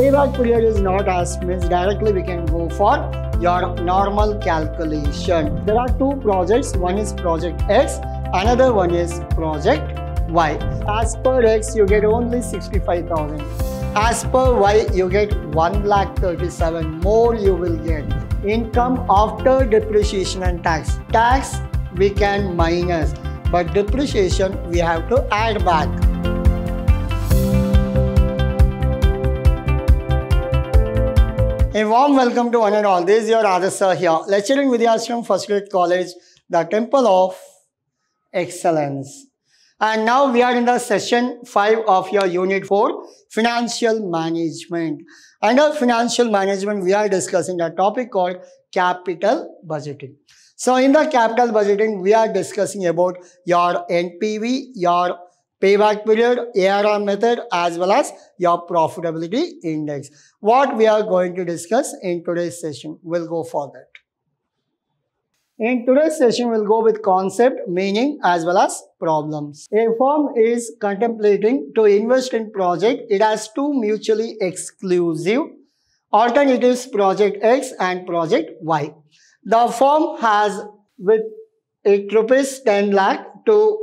payback period is not as much. Directly we can go for your normal calculation. There are two projects. One is project X, another one is project Y. As per X, you get only 65,000. As per Y, you get 137,000 more you will get. Income after depreciation and tax. Tax we can minus, but depreciation we have to add back. A warm welcome to one and all. This is your AL SIR here, lecturing Vidhyaashram First Grade College, the Temple of Excellence. And now we are in the session 5 of your unit 4, Financial Management. Under Financial Management, we are discussing the topic called Capital Budgeting. So in the Capital Budgeting, we are discussing about your NPV, your payback period, ARR method, as well as your profitability index. What we are going to discuss in today's session, we'll go for that. In today's session, we'll go with concept, meaning, as well as problems. A firm is contemplating to invest in project. It has two mutually exclusive alternatives, project X and project Y. The firm has with it rupees 10 lakh to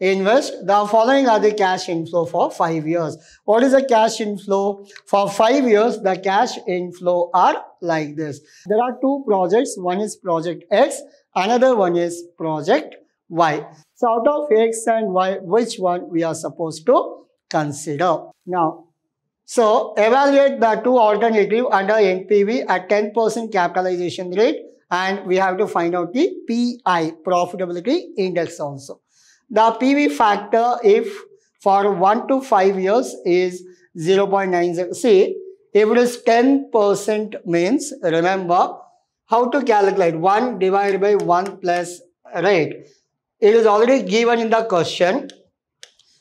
invest. The following are the cash inflow for 5 years. What is the cash inflow? For 5 years, the cash inflow are like this. There are two projects. One is project X, another one is project Y. So out of X and Y, which one we are supposed to consider? Now, so evaluate the two alternatives under NPV at 10% capitalization rate, and we have to find out the PI, profitability index also. The PV factor, if for 1 to 5 years is 0.90, see, if it is 10% means, remember, how to calculate 1 divided by 1 plus rate. It is already given in the question.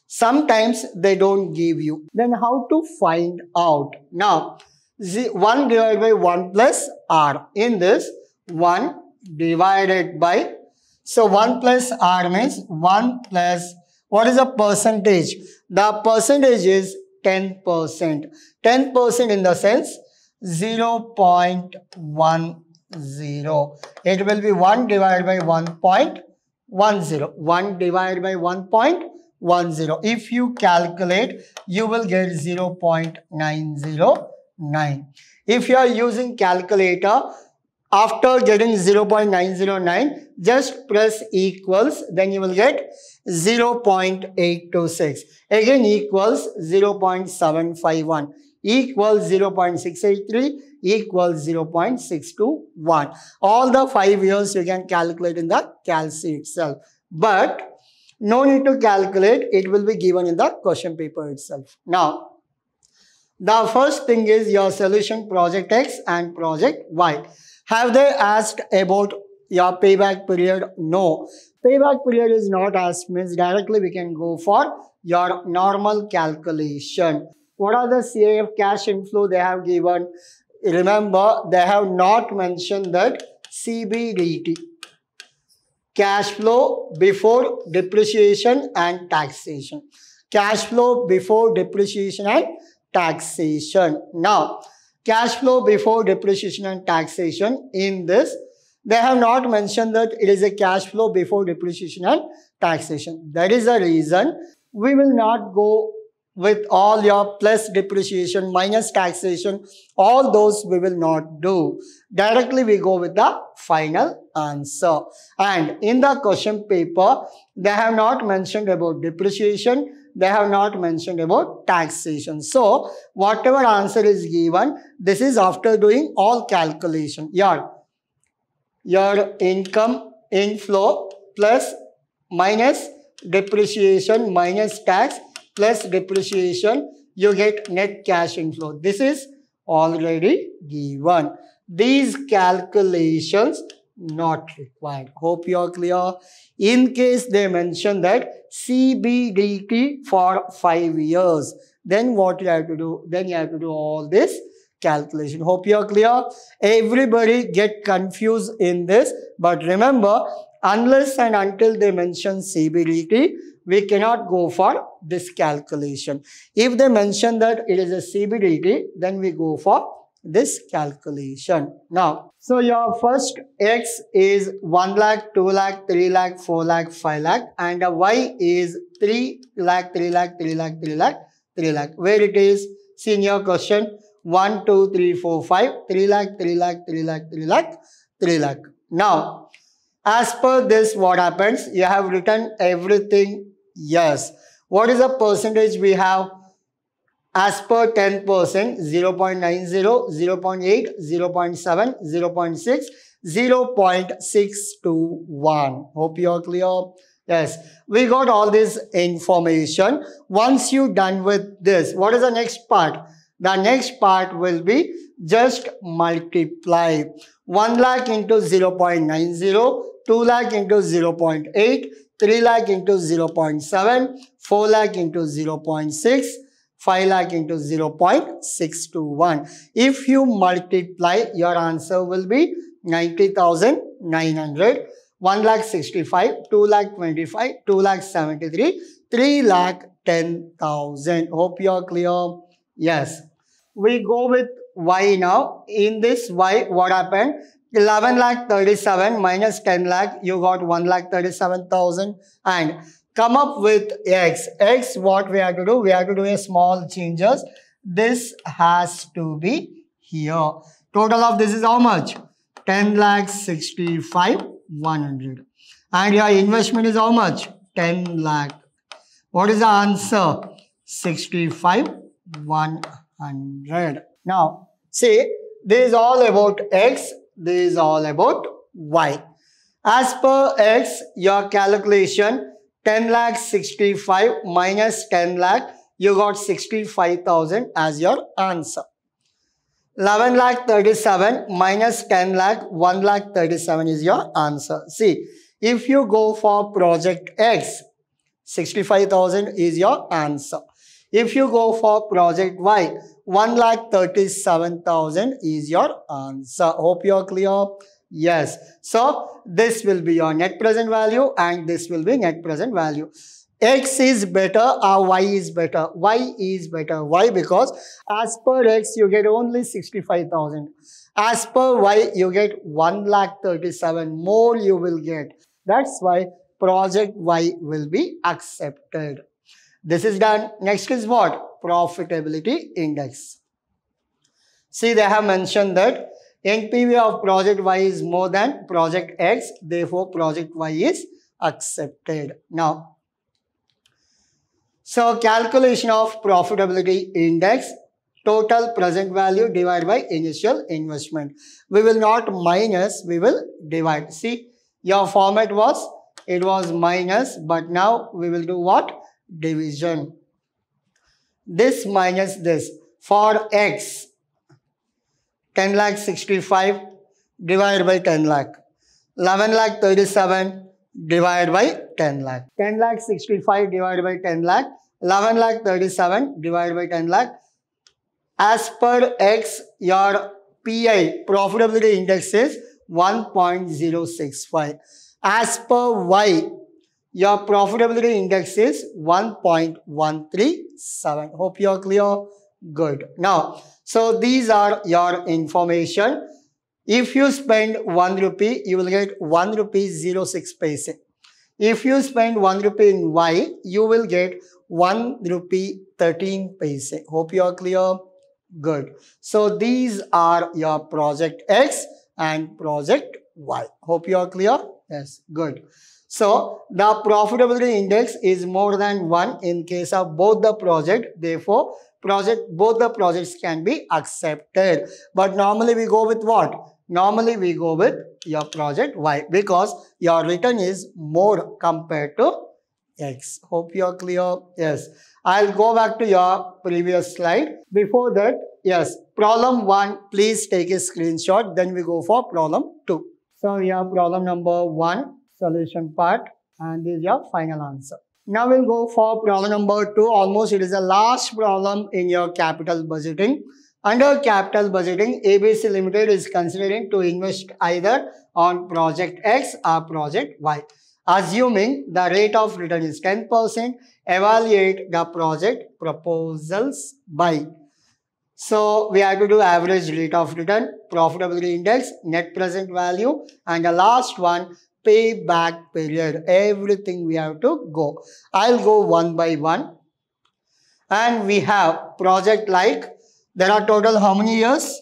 Sometimes they don't give you. Then how to find out? Now, 1 divided by 1 plus R. In this, 1 divided by, so 1 plus R means 1 plus, what is the percentage? The percentage is 10%. 10% in the sense 0.10. It will be 1 divided by 1.10. 1 divided by 1.10. If you calculate, you will get 0.909. If you are using calculator, after getting 0.909, just press equals, then you will get 0.826. Again equals 0.751, equals 0.683, equals 0.621. All the 5 years you can calculate in the CalC itself. But no need to calculate, it will be given in the question paper itself. Now, the first thing is your solution project X and project Y. Have they asked about your payback period? No. Payback period is not asked, means directly we can go for your normal calculation. What are the CAF cash inflow they have given? Remember, they have not mentioned that CBDT. Cash flow before depreciation and taxation. Cash flow before depreciation and taxation. Now, cash flow before depreciation and taxation, in this, they have not mentioned that it is a cash flow before depreciation and taxation. That is the reason we will not go with all your plus depreciation, minus taxation, all those we will not do. Directly we go with the final answer. And in the question paper, they have not mentioned about depreciation. They have not mentioned about taxation. So, whatever answer is given, this is after doing all calculation. Your income inflow plus minus depreciation minus tax plus depreciation, you get net cash inflow. This is already given. These calculations not required. Hope you are clear. In case they mention that CBDT for 5 years, then what you have to do? Then you have to do all this calculation. Hope you are clear. Everybody get confused in this, but remember, unless and until they mention CBDT, we cannot go for this calculation. If they mention that it is a CBDT, then we go for this calculation. Now, so your first X is 1 lakh, 2 lakh, 3 lakh, 4 lakh, 5 lakh, and the Y is 3 lakh, 3 lakh, 3 lakh, 3 lakh, 3 lakh. Where it is? See in your question, 1, 2, 3, 4, 5, 3 lakh, 3 lakh, 3 lakh, 3 lakh, 3 lakh. Now, as per this, what happens? You have written everything, yes. What is the percentage we have? As per 10%, 0.90, 0.8, 0.7, 0.6, 0.621. Hope you are clear. Yes, we got all this information. Once you're done with this, what is the next part? The next part will be just multiply. 1 lakh into 0.90, 2 lakh into 0.8, 3 lakh into 0.7, 4 lakh into 0.6, 5 lakh into 0.621. If you multiply, your answer will be 90,900, 1,65,000, 2,25,000, 2,73,000, 3,10,000. Hope you are clear. Yes. We go with Y now. In this Y, what happened? 11,37,000 minus 10 lakh, you got 1,37,000, and come up with X. X, what we have to do? We have to do a small changes. This has to be here. Total of this is how much? 10,65,100. And your investment is how much? 10 lakh. What is the answer? 65,100. Now, see, this is all about X. This is all about Y. As per X, your calculation, 10,65,000 minus 10 lakh, you got 65,000 as your answer. 11,37,000 minus 10 lakh, 1,37,000 is your answer. See, if you go for project X, 65,000 is your answer. If you go for project Y, 1,37,000 is your answer. Hope you are clear. Yes. So, this will be your net present value and this will be net present value. X is better or Y is better? Y is better. Why? Because as per X, you get only 65,000. As per Y, you get 1,37,000. More you will get. That's why project Y will be accepted. This is done. Next is what? Profitability index. See, they have mentioned that NPV of project Y is more than project X, therefore project Y is accepted. Now, so calculation of profitability index, total present value divided by initial investment. We will not minus, we will divide. See, your format was, it was minus, but now we will do what? Division. This minus this. For X, 10,65,000 divided by 10 lakh. 11,37,000 divided by 10 lakh. 10,65,000 divided by 10 lakh. 11,37,000 divided by 10 lakh. As per X, your PI, profitability index is 1.065. As per Y, your profitability index is 1.137. Hope you are clear. Good. Now, so these are your information. If you spend 1 rupee, you will get 1 rupee 06 paise. If you spend 1 rupee in Y, you will get 1 rupee 13 paise. Hope you are clear. Good. So these are your project X and project Y. Hope you are clear. Yes. Good. So the profitability index is more than 1 in case of both the project. Therefore, both the projects can be accepted. But normally we go with what? Normally we go with your project Y because your return is more compared to X. Hope you are clear. Yes. I'll go back to your previous slide. Before that, yes, problem 1, please take a screenshot. Then we go for problem 2. So we have problem number 1. Solution part, and this is your final answer. Now we'll go for problem number 2. Almost it is the last problem in your capital budgeting. Under capital budgeting, ABC Limited is considering to invest either on project X or project Y. Assuming the rate of return is 10%, evaluate the project proposals by. So we have to do average rate of return, profitability index, net present value, and the last one, payback period. Everything we have to go. I'll go one by one. And we have project like, there are total how many years?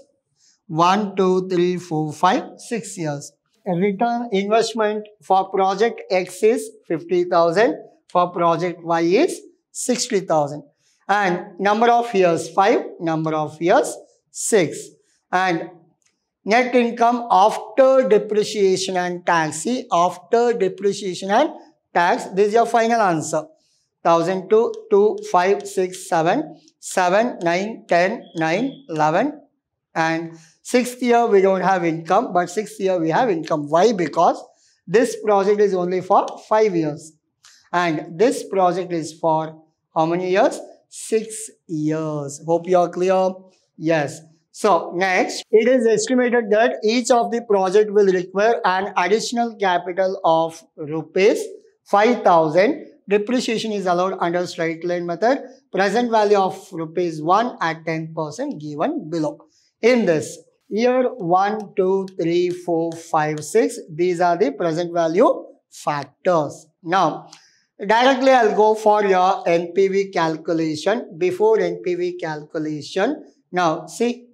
1, 2, 3, 4, 5, 6 years. Return investment for project X is 50,000, for project Y is 60,000. And number of years 5, number of years 6. And net income after depreciation and tax. See, after depreciation and tax, this is your final answer. 1,002, 2, 5, 6, 7, 7, 9, 10, 9, 11. And 6th year we don't have income, but 6th year we have income. Why? Because this project is only for 5 years. And this project is for how many years? 6 years. Hope you are clear. Yes. So next, it is estimated that each of the project will require an additional capital of rupees 5,000. Depreciation is allowed under straight line method. Present value of rupees 1 at 10% given below. In this year 1, 2, 3, 4, 5, 6, these are the present value factors. Now, directly I'll go for your NPV calculation. Before NPV calculation, now see,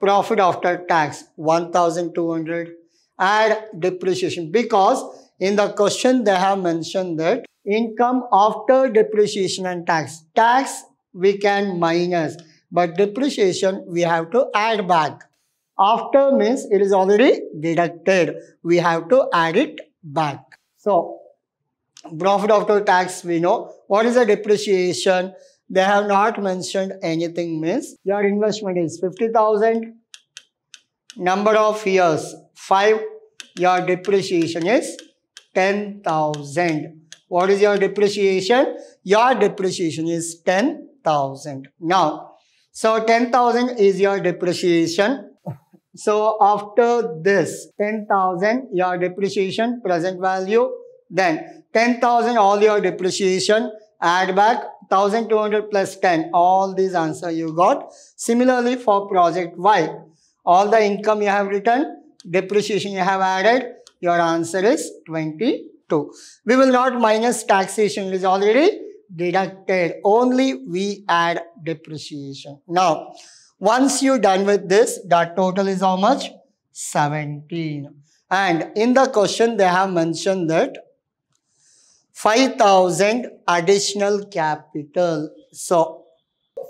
profit after tax 1,200, add depreciation, because in the question they have mentioned that income after depreciation and tax. Tax we can minus, but depreciation we have to add back. After means it is already deducted. We have to add it back. So, profit after tax we know. What is the depreciation? They have not mentioned anything means. Your investment is 50,000. Number of years 5. Your depreciation is 10,000. What is your depreciation? Your depreciation is 10,000. Now, so 10,000 is your depreciation. So after this 10,000, your depreciation, present value, then 10,000, all your depreciation, add back 1,200 plus 10. All these answer you got. Similarly for project Y, all the income you have written, depreciation you have added, your answer is 22. We will not minus taxation, it is already deducted. Only we add depreciation. Now, once you're done with this, that total is how much? 17. And in the question, they have mentioned that 5,000 additional capital. So,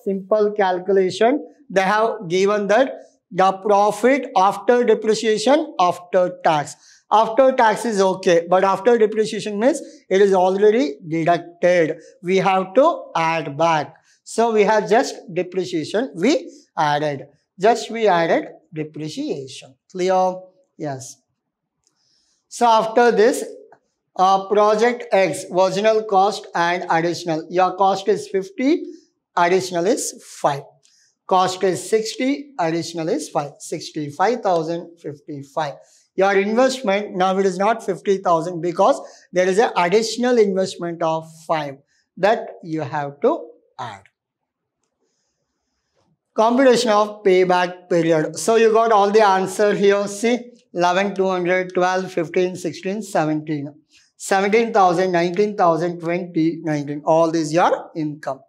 simple calculation. They have given that the profit after depreciation, after tax. After tax is okay, but after depreciation means it is already deducted. We have to add back. So we have just depreciation we added. Just we added depreciation. Clear? Yes. So after this, project X, original cost and additional. Your cost is 50, additional is 5. Cost is 60, additional is 5. 65,055. Your investment, now it is not 50,000 because there is an additional investment of 5 that you have to add. Computation of payback period. So you got all the answer here. See, 11, 200, 12, 15, 16, 17, 17,000, 19,000, 20, 19. All these your income.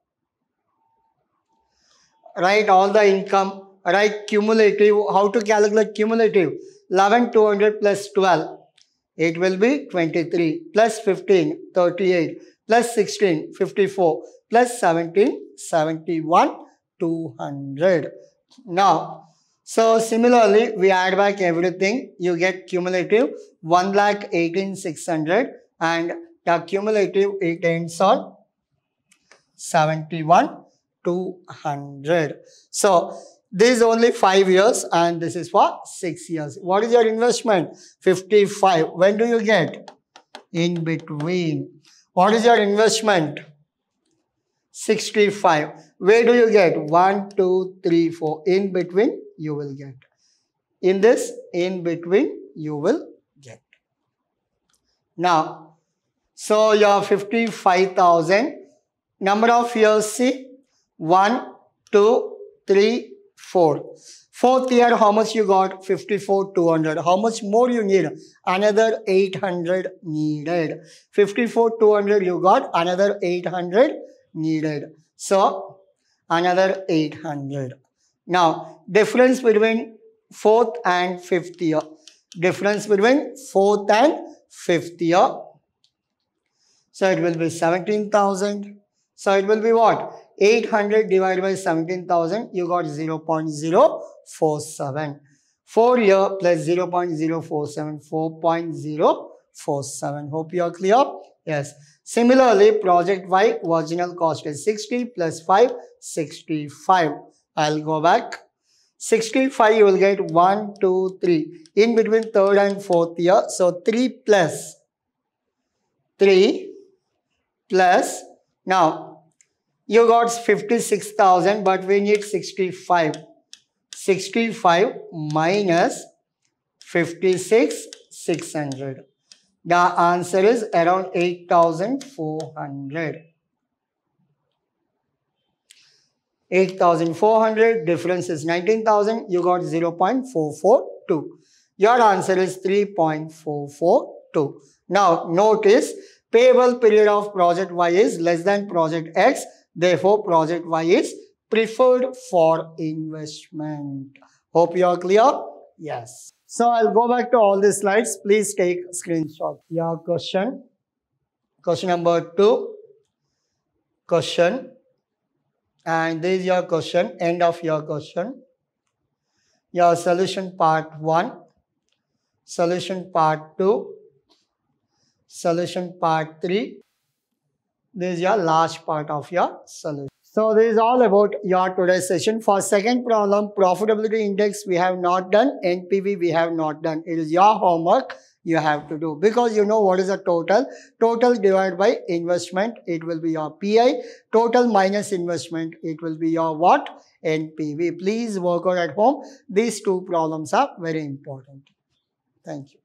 Write all the income. Write cumulative. How to calculate cumulative? 11, 200 plus 12, it will be 23, plus 15, 38, plus 16, 54, plus 17, 71, 200. Now, so similarly, we add back everything, you get cumulative 1,18,600, and the cumulative it ends on 71,200. So, this is only 5 years and this is for 6 years. What is your investment? 55. When do you get? In between. What is your investment? 65. Where do you get? 1, 2, 3, 4. In between you will get. In this, in between you will get. Now, So your 55,000. Number of years, see, 1, 2, 3, 4. Fourth year, how much you got? 54,200. How much more you need? Another 800 needed. 54,200 you got, another 800 needed. So, another 800. Now, difference between 4th and 5th year. Difference between 4th and 5th year. So, it will be 17,000. So, it will be what? 800 divided by 17,000, you got 0.047. 4 year plus 0.047, 4.047. Hope you are clear? Yes. Similarly, project Y, original cost is 60 plus 5, 65. I'll go back. 65, you will get 1, 2, 3. In between 3rd and 4th year. So, 3 plus. Now, you got 56,000, but we need 65. 65 minus 56,600. The answer is around 8,400. 8,400, difference is 19,000. You got 0.442. Your answer is 3.442. Now, notice payable period of project Y is less than project X. Therefore, project Y is preferred for investment. Hope you are clear? Yes. So, I'll go back to all these slides. Please take a screenshot. Your question. Question number 2. Question. And this is your question. End of your question. Your solution part 1. Solution part 2. Solution part 3. This is your last part of your solution. So, this is all about your today's session. For second problem, profitability index, we have not done. NPV, we have not done. It is your homework you have to do. Because you know what is the total. Total divided by investment, it will be your PI. Total minus investment, it will be your what? NPV. Please work out at home. These two problems are very important. Thank you.